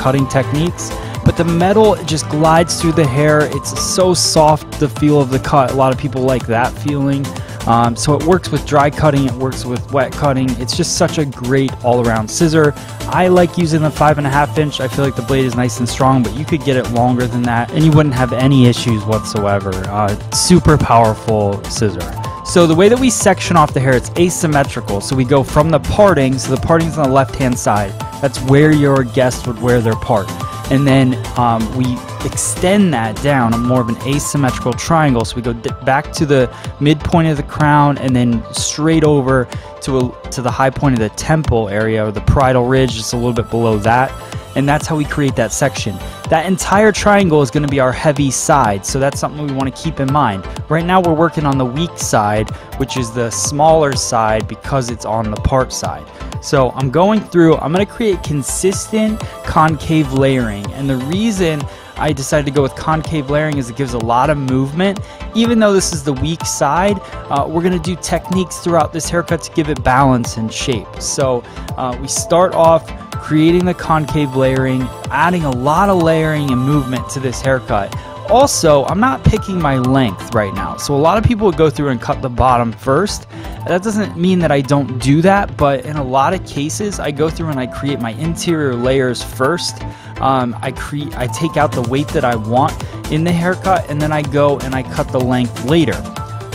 cutting techniques, but the metal just glides through the hair. It's so soft, the feel of the cut. A lot of people like that feeling. So it works with dry cutting, it works with wet cutting. It's just such a great all-around scissor. I like using the 5.5 inch. I feel like the blade is nice and strong, but you could get it longer than that and you wouldn't have any issues whatsoever. Super powerful scissor. So the way that we section off the hair, it's asymmetrical. So we go from the parting, so the parting's on the left-hand side. That's where your guest would wear their part. And then we extend that down on more of an asymmetrical triangle. So we go back to the midpoint of the crown and then straight over to the high point of the temple area or the parietal ridge, just a little bit below that. And that's how we create that section. That entire triangle is going to be our heavy side, so that's something we want to keep in mind. Right now we're working on the weak side, which is the smaller side because it's on the part side. So I'm going through, I'm going to create consistent concave layering, and the reason I decided to go with concave layering is it gives a lot of movement. Even though this is the weak side, we're going to do techniques throughout this haircut to give it balance and shape. So we start off creating the concave layering, adding a lot of layering and movement to this haircut. Also, I'm not picking my length right now. So a lot of people would go through and cut the bottom first. That doesn't mean that I don't do that, but in a lot of cases, I go through and I create my interior layers first. I take out the weight that I want in the haircut, and then I go and I cut the length later.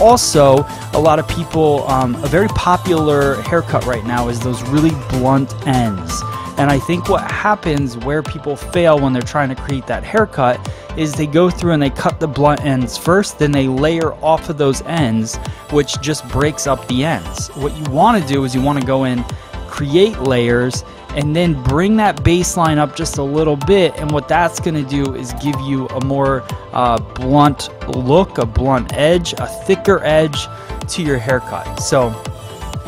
Also, a lot of people, a very popular haircut right now is those really blunt ends. And I think what happens where people fail when they're trying to create that haircut is they go through and they cut the blunt ends first, then they layer off of those ends, which just breaks up the ends. What you want to do is you want to go in, create layers, and then bring that baseline up just a little bit. And what that's going to do is give you a more blunt look, a blunt edge, a thicker edge to your haircut. So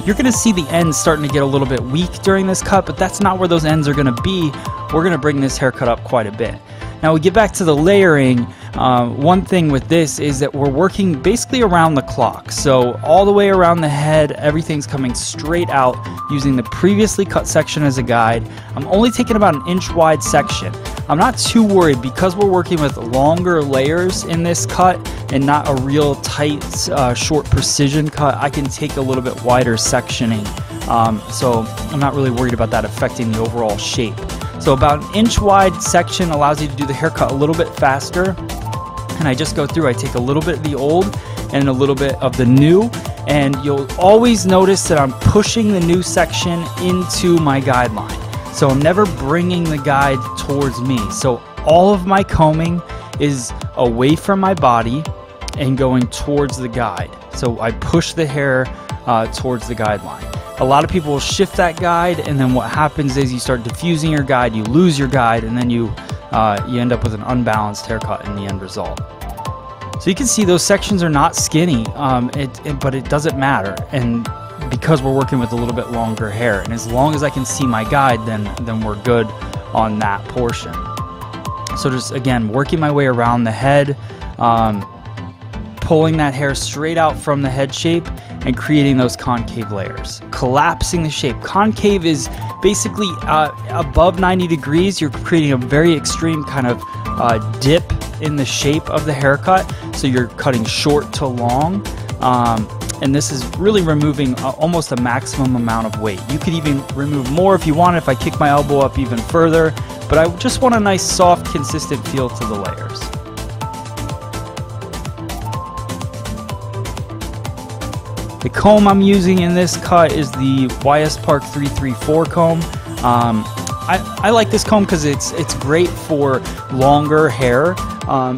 you're going to see the ends starting to get a little bit weak during this cut, but that's not where those ends are going to be. We're going to bring this haircut up quite a bit. Now we get back to the layering. One thing with this is that we're working basically around the clock. So all the way around the head, everything's coming straight out using the previously cut section as a guide. I'm only taking about an inch wide section. I'm not too worried because we're working with longer layers in this cut and not a real tight, short precision cut. I can take a little bit wider sectioning. So I'm not really worried about that affecting the overall shape. So about an inch wide section allows you to do the haircut a little bit faster. And I just go through, I take a little bit of the old and a little bit of the new. And you'll always notice that I'm pushing the new section into my guideline. So I'm never bringing the guide towards me. So all of my combing is away from my body and going towards the guide. So I push the hair towards the guideline. A lot of people will shift that guide, and then what happens is you start diffusing your guide, you lose your guide, and then you end up with an unbalanced haircut in the end result. So you can see those sections are not skinny, but it doesn't matter, and because we're working with a little bit longer hair, and as long as I can see my guide, then we're good on that portion. So just again, working my way around the head, pulling that hair straight out from the head shape, and creating those concave layers, collapsing the shape. Concave is basically above 90 degrees. You're creating a very extreme kind of dip in the shape of the haircut. So you're cutting short to long. And this is really removing almost a maximum amount of weight. You could even remove more if you wanted, if I kick my elbow up even further, but I just want a nice, soft, consistent feel to the layers. The comb I'm using in this cut is the YS Park 334 comb. I like this comb because it's great for longer hair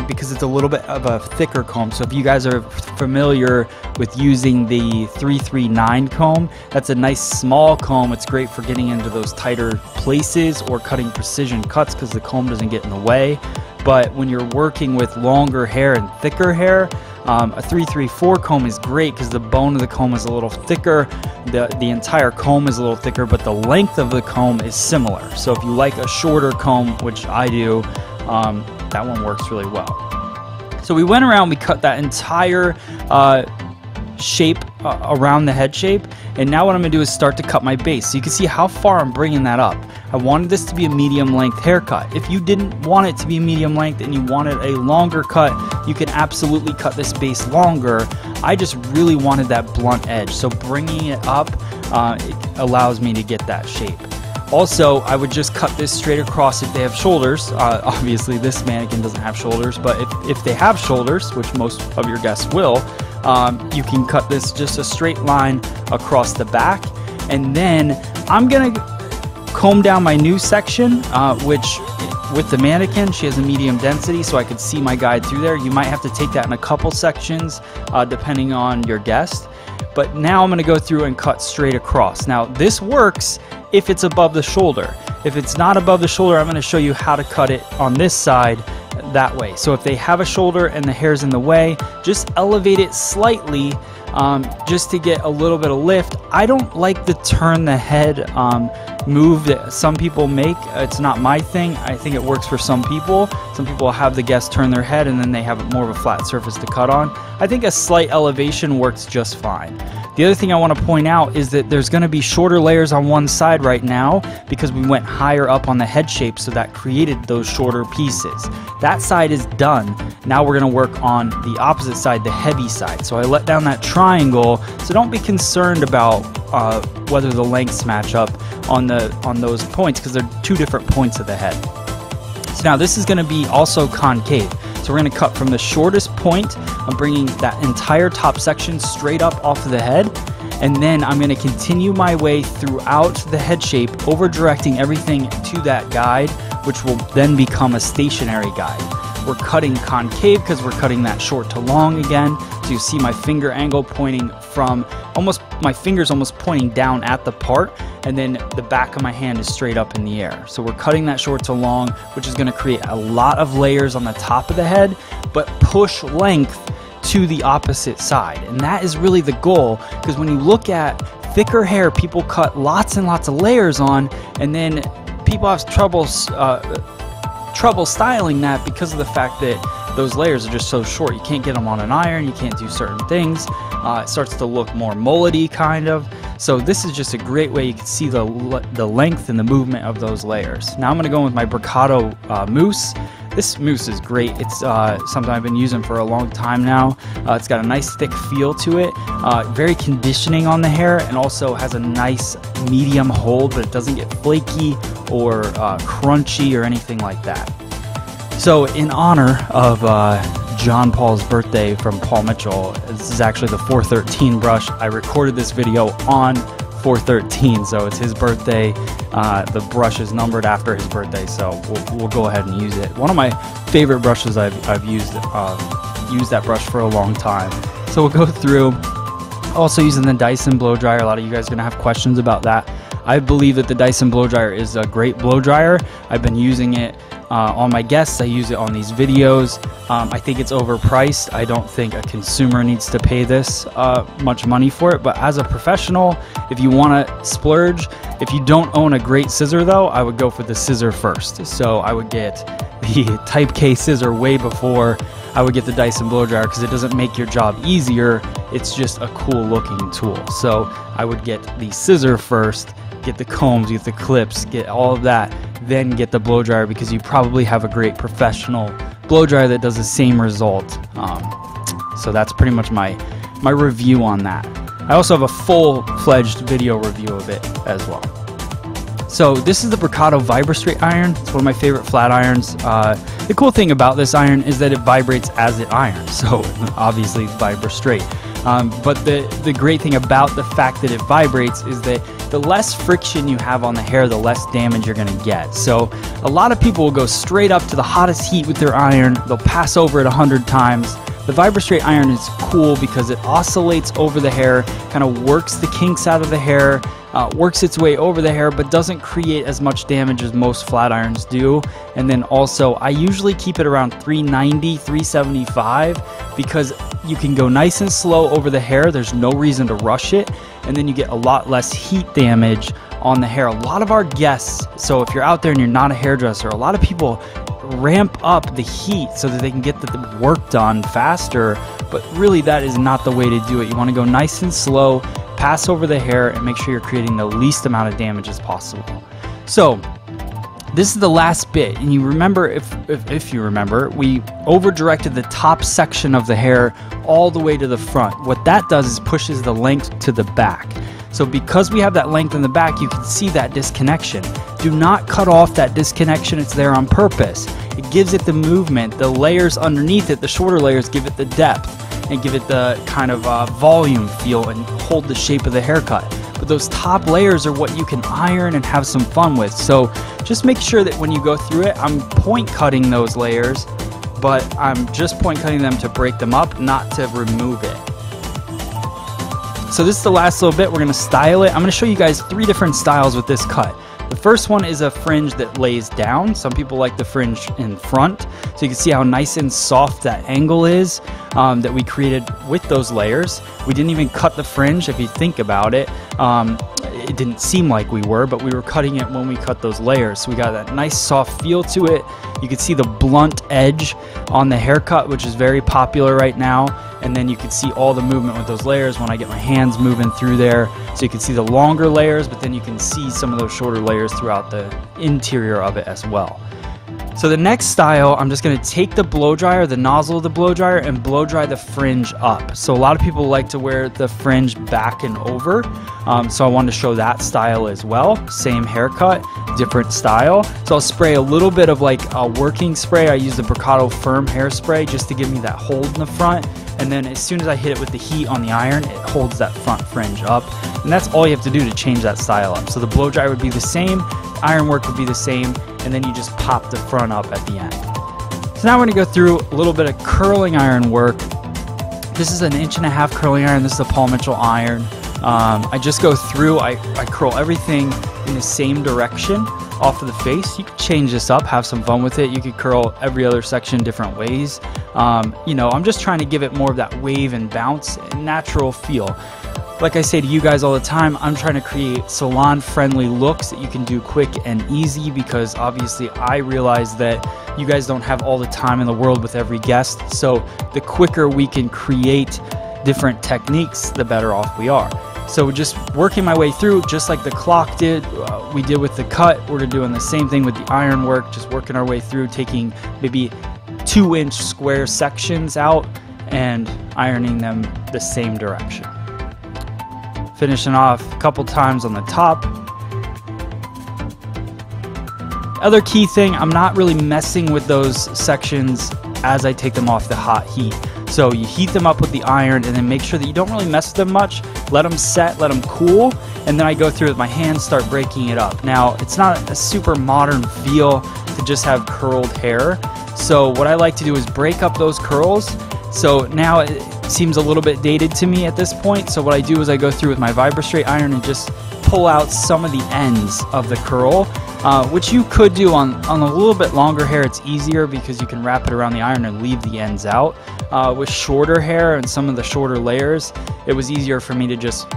because it's a little bit of a thicker comb. So if you guys are familiar with using the 339 comb, that's a nice small comb. It's great for getting into those tighter places or cutting precision cuts because the comb doesn't get in the way. But when you're working with longer hair and thicker hair, a 334 comb is great because the bone of the comb is a little thicker, the entire comb is a little thicker, but the length of the comb is similar. So if you like a shorter comb, which I do, that one works really well. So we went around, we cut that entire shape around the head shape. And now what I'm gonna do is start to cut my base. So you can see how far I'm bringing that up. I wanted this to be a medium length haircut. If you didn't want it to be medium length and you wanted a longer cut, you can absolutely cut this base longer. I just really wanted that blunt edge. So bringing it up, it allows me to get that shape. Also, I would just cut this straight across if they have shoulders. Obviously, this mannequin doesn't have shoulders, but if they have shoulders, which most of your guests will, you can cut this just a straight line across the back. And then I'm gonna comb down my new section, which with the mannequin, she has a medium density, so I could see my guide through there. You might have to take that in a couple sections, depending on your guest. But now I'm gonna go through and cut straight across. Now, this works if it's above the shoulder. If it's not above the shoulder, I'm gonna show you how to cut it on this side that way. So if they have a shoulder and the hair's in the way, just elevate it slightly just to get a little bit of lift. I don't like the turn the head move that some people make. It's not my thing. I think it works for some people. Some people have the guests turn their head and then they have more of a flat surface to cut on. I think a slight elevation works just fine. The other thing I want to point out is that there's going to be shorter layers on one side right now because we went higher up on the head shape, so that created those shorter pieces. That side is done. Now we're going to work on the opposite side, the heavy side. So I let down that triangle, so don't be concerned about whether the lengths match up on those points because they're two different points of the head. So now this is going to be also concave. So we're going to cut from the shortest point. I'm bringing that entire top section straight up off of the head. And then I'm going to continue my way throughout the head shape, over directing everything to that guide, which will then become a stationary guide. We're cutting concave because we're cutting that short to long again. So you see my finger angle pointing from almost, my finger's almost pointing down at the part, and then the back of my hand is straight up in the air. So we're cutting that short to long, which is going to create a lot of layers on the top of the head, but push length to the opposite side. And that is really the goal, because when you look at thicker hair, people cut lots and lots of layers on, and then people have trouble styling that because of the fact that those layers are just so short. You can't get them on an iron, you can't do certain things. It starts to look more mullety kind of. So this is just a great way you can see the length and the movement of those layers. Now I'm gonna go in with my Brocato mousse. This mousse is great. It's something I've been using for a long time now. It's got a nice thick feel to it, very conditioning on the hair, and also has a nice medium hold, but it doesn't get flaky or crunchy or anything like that. So in honor of John Paul's birthday from Paul Mitchell, this is actually the 413 brush. I recorded this video on 413, so it's his birthday. The brush is numbered after his birthday, so we'll go ahead and use it. One of my favorite brushes. I've used that brush for a long time. So we'll go through. Also using the Dyson blow dryer. A lot of you guys are gonna have questions about that. I believe that the Dyson blow dryer is a great blow dryer. I've been using it on my guests. I use it on these videos. I think it's overpriced. I don't think a consumer needs to pay this much money for it, but as a professional, if you want to splurge, if you don't own a great scissor though, I would go for the scissor first. So I would get the Type K scissor way before I would get the Dyson blow dryer, because it doesn't make your job easier. It's just a cool looking tool. So I would get the scissor first, get the combs, get the clips, get all of that, then get the blow dryer, because you probably have a great professional blow dryer that does the same result. So that's pretty much my review on that. I also have a full-fledged video review of it as well. So this is the Brocato Vibra Straight Iron. It's one of my favorite flat irons. The cool thing about this iron is that it vibrates as it irons, so obviously Vibra Straight. But the great thing about the fact that it vibrates is that the less friction you have on the hair, the less damage you're gonna get. So a lot of people will go straight up to the hottest heat with their iron. They'll pass over it 100 times. The Vibra Straight Iron is cool because it oscillates over the hair, kind of works the kinks out of the hair, works its way over the hair, but doesn't create as much damage as most flat irons do. And then also, I usually keep it around 390, 375, because you can go nice and slow over the hair. There's no reason to rush it. And then you get a lot less heat damage on the hair. A lot of our guests, so if you're out there and you're not a hairdresser, a lot of people ramp up the heat so that they can get the work done faster, but really that is not the way to do it. You want to go nice and slow, pass over the hair, and make sure you're creating the least amount of damage as possible. So this is the last bit, and you remember, if you remember, we over-directed the top section of the hair all the way to the front. What that does is pushes the length to the back. So because we have that length in the back, you can see that disconnection. Do not cut off that disconnection, it's there on purpose. It gives it the movement, the layers underneath it, the shorter layers give it the depth and give it the kind of volume feel and hold the shape of the haircut. But those top layers are what you can iron and have some fun with. So just make sure that when you go through it, I'm point cutting those layers, but I'm just point cutting them to break them up, not to remove it. So this is the last little bit. We're gonna style it. I'm gonna show you guys three different styles with this cut. The first one is a fringe that lays down. Some people like the fringe in front. So you can see how nice and soft that angle is that we created with those layers. We didn't even cut the fringe if you think about it. It didn't seem like we were, but we were cutting it when we cut those layers. So we got that nice soft feel to it. You can see the blunt edge on the haircut, which is very popular right now. And then you can see all the movement with those layers when I get my hands moving through there. So you can see the longer layers, but then you can see some of those shorter layers throughout the interior of it as well. So the next style, I'm just gonna take the blow dryer, the nozzle of the blow dryer, and blow dry the fringe up. So a lot of people like to wear the fringe back and over. So I wanted to show that style as well. Same haircut, different style. So I'll spray a little bit of like a working spray. I use the Brocato Firm Hairspray just to give me that hold in the front. And then as soon as I hit it with the heat on the iron, it holds that front fringe up. And that's all you have to do to change that style up. So the blow dryer would be the same, iron work would be the same, and then you just pop the front up at the end. So now we're gonna go through a little bit of curling iron work. This is an 1.5 inch curling iron. This is a Paul Mitchell iron. I just go through, I curl everything in the same direction off of the face. You can change this up, have some fun with it. You could curl every other section different ways. You know, I'm just trying to give it more of that wave and bounce and natural feel. Like I say to you guys all the time, I'm trying to create salon-friendly looks that you can do quick and easy, because obviously I realize that you guys don't have all the time in the world with every guest. So the quicker we can create different techniques, the better off we are. So just working my way through, just like the clock did, we did with the cut, we're doing the same thing with the iron work, just working our way through, taking maybe 2-inch square sections out and ironing them the same direction. Finishing off a couple times on the top. Other key thing, I'm not really messing with those sections as I take them off the hot heat. So you heat them up with the iron and then make sure that you don't really mess with them much. Let them set, let them cool, and then I go through with my hands, start breaking it up. Now, it's not a super modern feel to just have curled hair. So what I like to do is break up those curls. So now it seems a little bit dated to me at this point. So what I do is I go through with my Vibra Straight Iron and just pull out some of the ends of the curl, which you could do on a little bit longer hair. It's easier because you can wrap it around the iron and leave the ends out. With shorter hair and some of the shorter layers, it was easier for me to just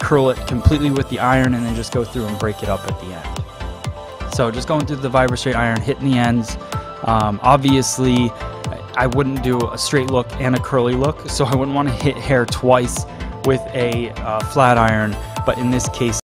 curl it completely with the iron and then just go through and break it up at the end. So just going through the Vibra Straight Iron, hitting the ends. Obviously, I wouldn't do a straight look and a curly look, so I wouldn't want to hit hair twice with a flat iron, but in this case